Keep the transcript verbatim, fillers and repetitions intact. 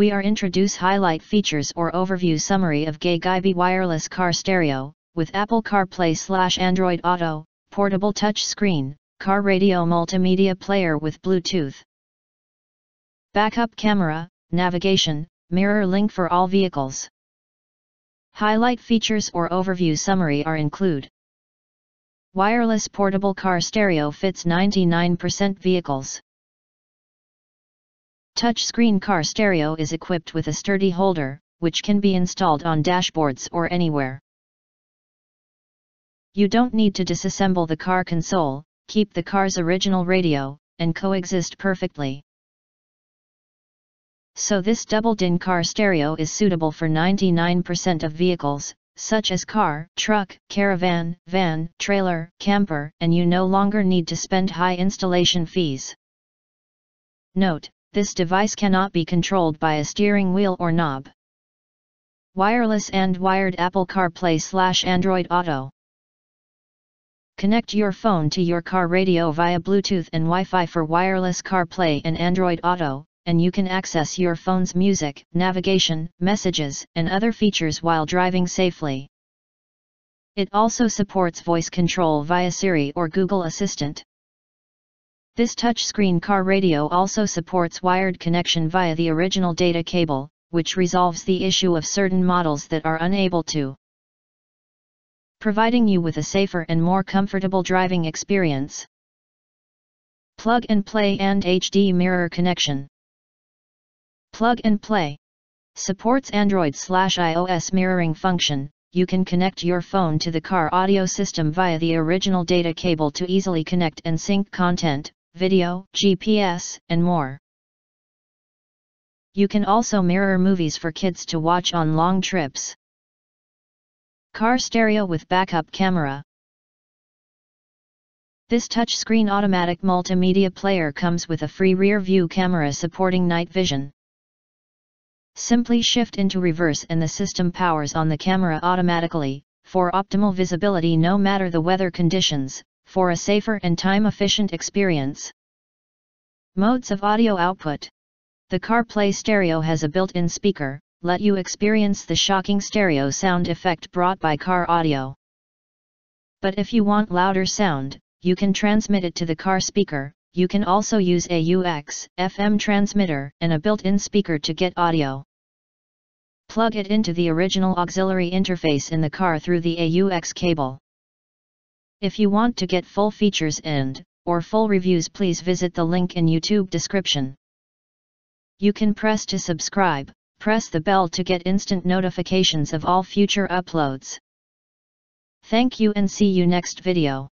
we are introduce highlight features or overview summary of Gegaibe wireless car stereo, with Apple CarPlay slash Android Auto, portable touch screen, car radio multimedia player with Bluetooth. Backup camera, navigation, mirror link for all vehicles. Highlight features or overview summary are include. Wireless portable car stereo fits ninety-nine percent vehicles. Touchscreen car stereo is equipped with a sturdy holder, which can be installed on dashboards or anywhere. You don't need to disassemble the car console, keep the car's original radio, and coexist perfectly. So this double-din car stereo is suitable for ninety-nine percent of vehicles, such as car, truck, caravan, van, trailer, camper, and you no longer need to spend high installation fees. Note, this device cannot be controlled by a steering wheel or knob. Wireless and wired Apple CarPlay slash Android Auto. Connect your phone to your car radio via Bluetooth and Wi-Fi for wireless CarPlay and Android Auto, and you can access your phone's music, navigation, messages, and other features while driving safely. It also supports voice control via Siri or Google Assistant. This touchscreen car radio also supports wired connection via the original data cable, which resolves the issue of certain models that are unable to. Providing you with a safer and more comfortable driving experience. Plug and play and H D mirror connection. Plug and play supports Android/iOS mirroring function. You can connect your phone to the car audio system via the original data cable to easily connect and sync content, video, G P S, and more. You can also mirror movies for kids to watch on long trips. Car stereo with backup camera. This touchscreen automatic multimedia player comes with a free rear-view camera supporting night vision. Simply shift into reverse and the system powers on the camera automatically, for optimal visibility no matter the weather conditions, for a safer and time-efficient experience. Modes of audio output. The CarPlay stereo has a built-in speaker. Let you experience the shocking stereo sound effect brought by car audio. But if you want louder sound, you can transmit it to the car speaker. You can also use a U X F M transmitter and a built-in speaker to get audio. Plug it into the original auxiliary interface in the car through the aux cable. If you want to get full features and or full reviews, please visit the link in YouTube description. You can press to subscribe. Press the bell to get instant notifications of all future uploads. Thank you and see you next video.